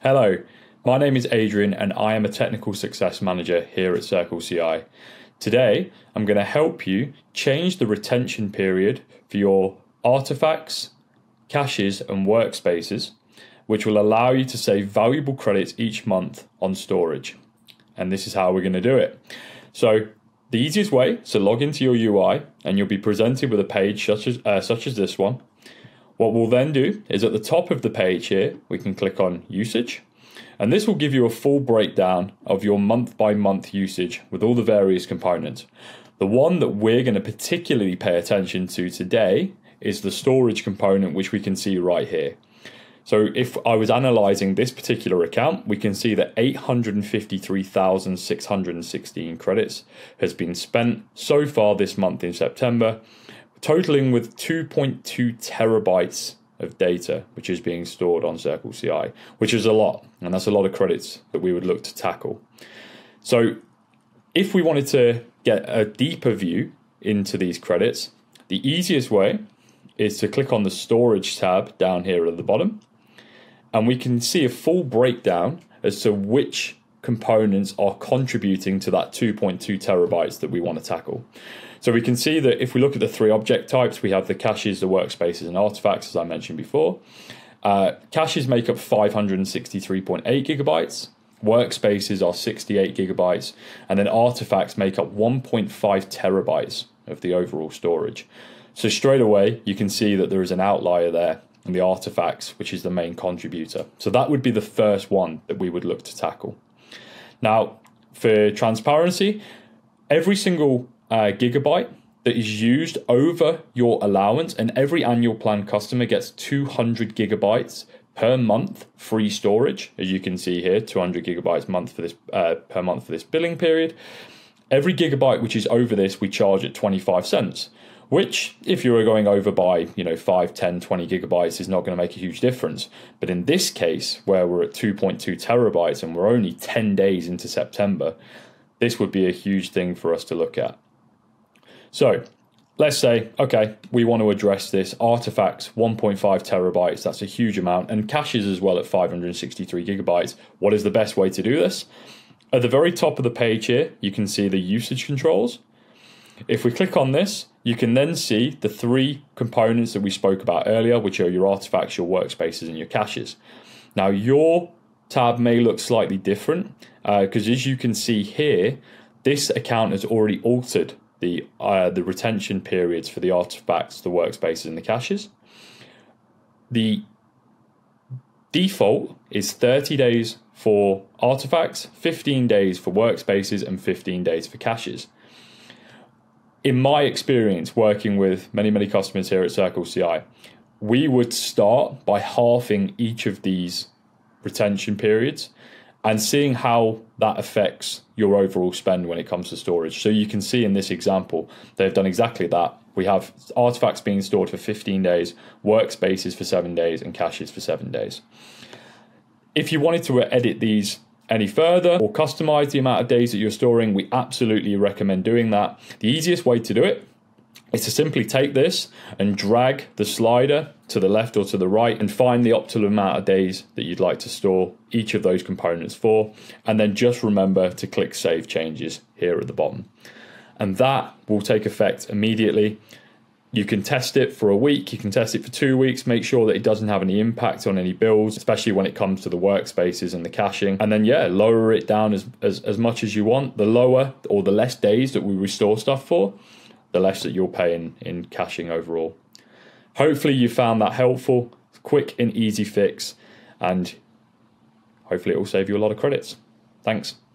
Hello, my name is Adrian and I am a Technical Success Manager here at CircleCI. Today, I'm going to help you change the retention period for your artifacts, caches and workspaces, which will allow you to save valuable credits each month on storage. And this is how we're going to do it. So the easiest way is to log into your UI and you'll be presented with a page such as this one. What we'll then do is at the top of the page here, we can click on usage, and this will give you a full breakdown of your month by month usage with all the various components. The one that we're going to particularly pay attention to today is the storage component, which we can see right here. So if I was analyzing this particular account, we can see that 853,616 credits has been spent so far this month in September, totaling with 2.2 terabytes of data, which is being stored on CircleCI, which is a lot, and that's a lot of credits that we would look to tackle. So if we wanted to get a deeper view into these credits, the easiest way is to click on the storage tab down here at the bottom, and we can see a full breakdown as to which components are contributing to that 2.2 terabytes that we want to tackle. So we can see that if we look at the three object types, we have the caches, the workspaces and artifacts, as I mentioned before. Caches make up 563.8 gigabytes, workspaces are 68 gigabytes, and then artifacts make up 1.5 terabytes of the overall storage. So straight away, you can see that there is an outlier there in the artifacts, which is the main contributor. So that would be the first one that we would look to tackle. Now, for transparency, every single gigabyte that is used over your allowance, and every annual plan customer gets 200 gigabytes per month free storage, as you can see here, 200 gigabytes per month for this billing period. Every gigabyte which is over this, we charge at 25 cents, which if you were going over by 5, 10, 20 gigabytes is not going to make a huge difference. But in this case, where we're at 2.2 terabytes and we're only 10 days into September, this would be a huge thing for us to look at. So let's say, okay, we want to address this. Artifacts, 1.5 terabytes, that's a huge amount, and caches as well at 563 gigabytes. What is the best way to do this? At the very top of the page here, you can see the usage controls. If we click on this, you can then see the three components that we spoke about earlier, which are your artifacts, your workspaces, and your caches. Now, your tab may look slightly different because as you can see here, this account has already altered the retention periods for the artifacts, the workspaces, and the caches. The default is 30 days for artifacts, 15 days for workspaces, and 15 days for caches. In my experience working with many customers here at CircleCI, we would start by halving each of these retention periods and seeing how that affects your overall spend when it comes to storage. So you can see in this example, they've done exactly that. We have artifacts being stored for 15 days, workspaces for 7 days, and caches for 7 days. If you wanted to edit these any further or customize the amount of days that you're storing, we absolutely recommend doing that. The easiest way to do it is to simply take this and drag the slider to the left or to the right and find the optimal amount of days that you'd like to store each of those components for, and then just remember to click Save Changes here at the bottom. And that will take effect immediately. You can test it for a week, you can test it for 2 weeks, make sure that it doesn't have any impact on any bills, especially when it comes to the workspaces and the caching. And then, yeah, lower it down as much as you want. The lower or the less days that we restore stuff for, the less that you'll pay in caching overall. Hopefully you found that helpful, quick and easy fix, and hopefully it will save you a lot of credits. Thanks.